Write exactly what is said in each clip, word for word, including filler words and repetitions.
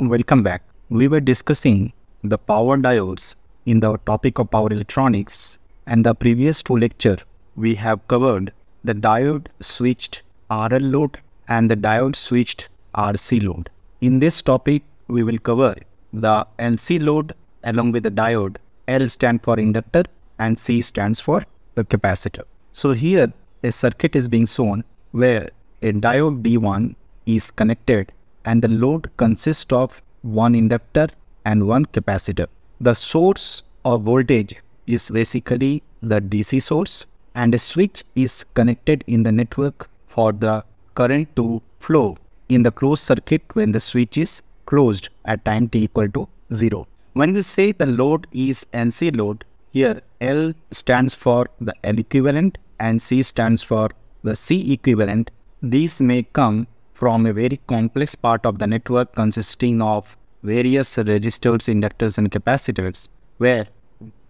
Welcome back. We were discussing the power diodes in the topic of power electronics, and the previous two lecture we have covered the diode switched R L load and the diode switched R C load. In this topic we will cover the L C load along with the diode. L stands for inductor and C stands for the capacitor. So here a circuit is being shown where a diode D one is connected and the load consists of one inductor and one capacitor. The source of voltage is basically the D C source, and a switch is connected in the network for the current to flow in the closed circuit when the switch is closed at time t equal to zero. When we say the load is N C load, here L stands for the L equivalent and C stands for the C equivalent. These may come from a very complex part of the network consisting of various resistors, inductors and capacitors, where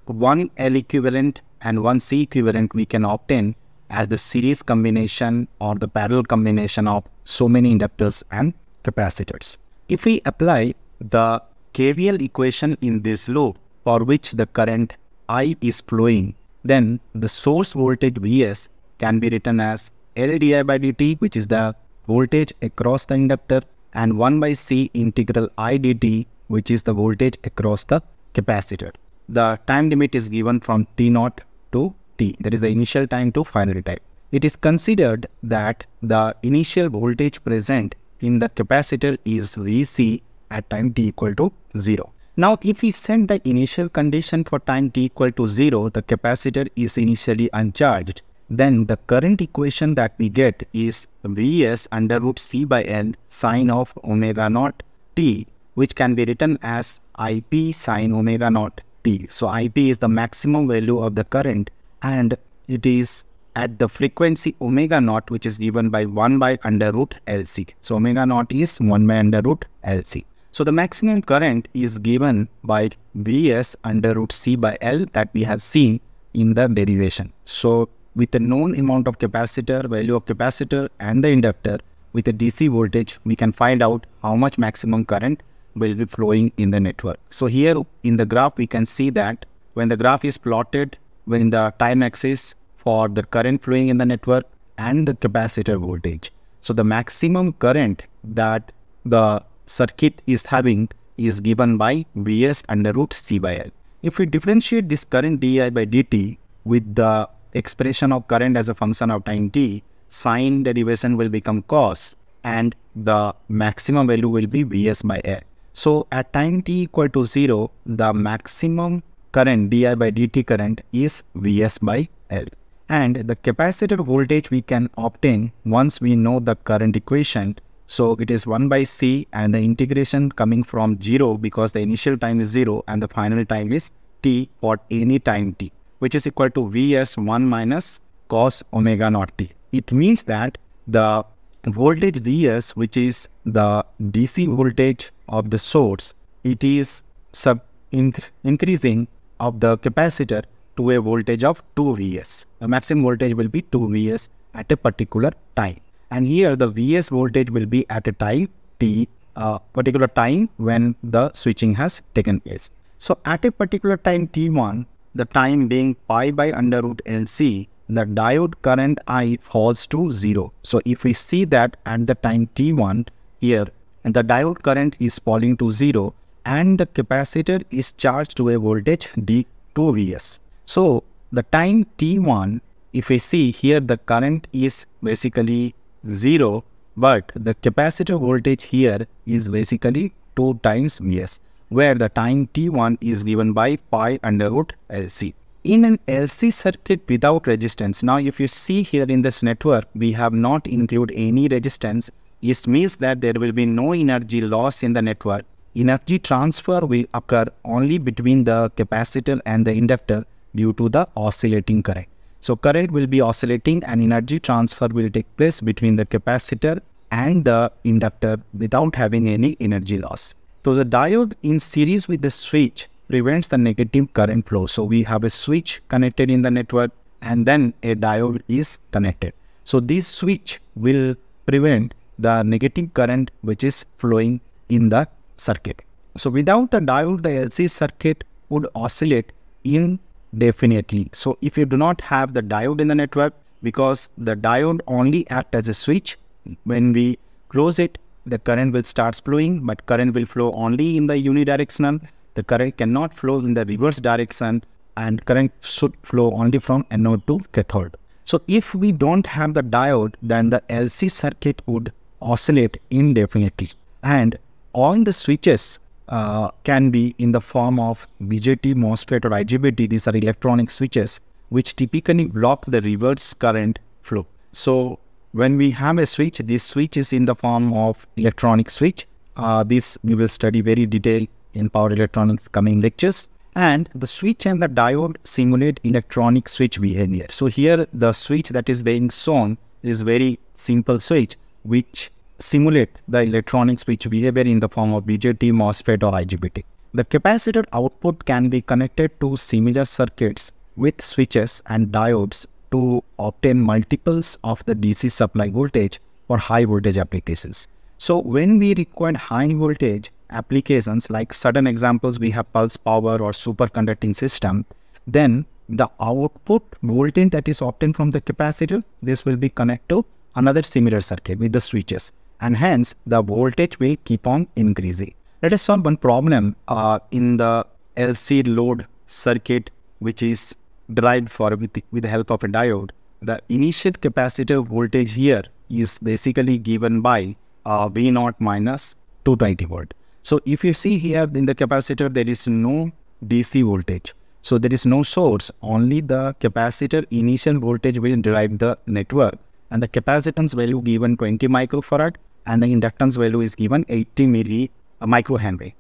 one L equivalent and one C equivalent we can obtain as the series combination or the parallel combination of so many inductors and capacitors. If we apply the K V L equation in this loop for which the current I is flowing, then the source voltage V S can be written as L di by dt, which is the voltage across the inductor, and one by C integral I dt, which is the voltage across the capacitor. The time limit is given from t zero to t, that is the initial time to final time. It is considered that the initial voltage present in the capacitor is V C at time t equal to zero. Now if we set the initial condition for time t equal to zero, the capacitor is initially uncharged, then the current equation that we get is Vs under root C by L sine of omega naught t, which can be written as I P sine omega naught t. So I P is the maximum value of the current, and it is at the frequency omega naught, which is given by one by under root L C. So omega naught is one by under root L C. So the maximum current is given by Vs under root C by L that we have seen in the derivation. So with a known amount of capacitor, value of capacitor and the inductor with a D C voltage, we can find out how much maximum current will be flowing in the network. So here in the graph, we can see that when the graph is plotted, when the time axis for the current flowing in the network and the capacitor voltage. So the maximum current that the circuit is having is given by Vs under root C by L. If we differentiate this current di by dt with the expression of current as a function of time t, sine derivation will become cos and the maximum value will be Vs by L. So at time t equal to zero, the maximum current di by dt current is Vs by L. And the capacitor voltage we can obtain once we know the current equation. So it is one by C and the integration coming from zero, because the initial time is zero and the final time is t for any time t, which is equal to Vs one minus cos omega naught t. It means that the voltage Vs, which is the D C voltage of the source, it is sub inc increasing of the capacitor to a voltage of two Vs. The maximum voltage will be two Vs at a particular time. And here the Vs voltage will be at a time t, uh, particular time when the switching has taken place. So at a particular time t one, the time being pi by under root L C, the diode current I falls to zero. So if we see that at the time t one here, and the diode current is falling to zero and the capacitor is charged to a voltage d two Vs. So the time t one, if we see here, the current is basically zero, but the capacitor voltage here is basically two times Vs, where the time t one is given by pi under root L C. In an L C circuit without resistance, now if you see here in this network, we have not included any resistance. It means that there will be no energy loss in the network. Energy transfer will occur only between the capacitor and the inductor due to the oscillating current. So current will be oscillating and energy transfer will take place between the capacitor and the inductor without having any energy loss. So the diode in series with the switch prevents the negative current flow. So we have a switch connected in the network and then a diode is connected. So this switch will prevent the negative current which is flowing in the circuit. So without the diode, the L C circuit would oscillate indefinitely. So if you do not have the diode in the network, because the diode only acts as a switch, when we close it, the current will start flowing, but current will flow only in the unidirectional. The current cannot flow in the reverse direction, and current should flow only from anode to cathode. So if we don't have the diode, then the L C circuit would oscillate indefinitely. And all the switches uh, can be in the form of B J T, MOSFET or I G B T. These are electronic switches which typically block the reverse current flow. So when we have a switch, this switch is in the form of electronic switch. Uh, this we will study very detail in Power Electronics coming lectures. And the switch and the diode simulate electronic switch behavior. So here the switch that is being shown is very simple switch which simulate the electronic switch behavior in the form of B J T, MOSFET or I G B T. The capacitor output can be connected to similar circuits with switches and diodes to obtain multiples of the D C supply voltage for high voltage applications. So when we require high voltage applications, like certain examples we have pulse power or superconducting system, then the output voltage that is obtained from the capacitor, this will be connected to another similar circuit with the switches, and hence the voltage will keep on increasing. Let us solve one problem uh, in the L C load circuit which is derived for with the, with the help of a diode. The initial capacitor voltage here is basically given by uh, V naught minus two hundred twenty volt. So if you see here in the capacitor, there is no D C voltage. So there is no source, only the capacitor initial voltage will derive the network, and the capacitance value given twenty microfarad and the inductance value is given eighty milli microhenry.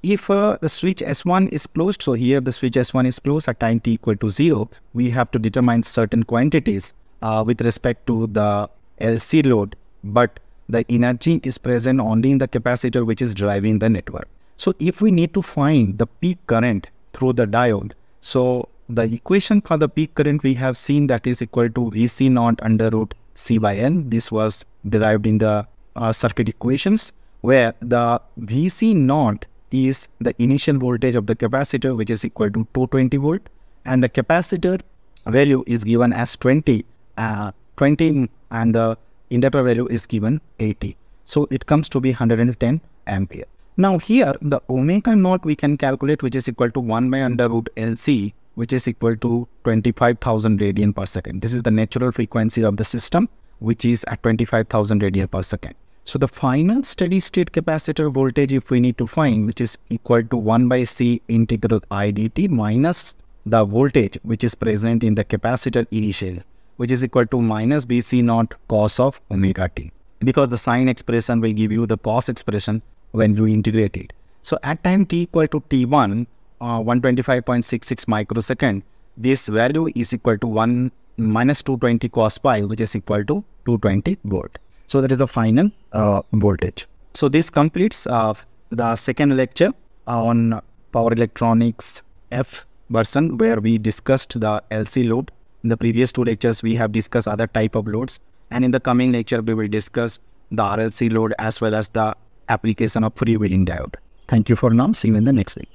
If uh, the switch S one is closed, so here the switch S one is closed at time t equal to zero, we have to determine certain quantities uh, with respect to the L C load, but the energy is present only in the capacitor which is driving the network. So if we need to find the peak current through the diode, so the equation for the peak current we have seen that is equal to V C naught under root C by N. This was derived in the uh, circuit equations, where the V C naught is the initial voltage of the capacitor, which is equal to two hundred twenty volt, and the capacitor value is given as twenty, and the inductor value is given eighty. So it comes to be one hundred ten ampere. Now here the omega naught we can calculate, which is equal to one by under root L C, which is equal to twenty-five thousand radian per second. This is the natural frequency of the system, which is at twenty-five thousand radian per second. So the final steady state capacitor voltage, if we need to find, which is equal to one by C integral I dt minus the voltage which is present in the capacitor initial, which is equal to minus B C naught cos of omega t, because the sine expression will give you the cos expression when you integrate it. So at time t equal to t one, Uh, one twenty-five point six six microsecond, this value is equal to one minus two hundred twenty cos pi, which is equal to two hundred twenty volt. So that is the final uh, voltage. So this completes uh, the second lecture on Power Electronics F version, where we discussed the L C load. In the previous two lectures we have discussed other type of loads, and in the coming lecture we will discuss the R L C load as well as the application of free wheeling diode. Thank you for now. See you in the next lecture.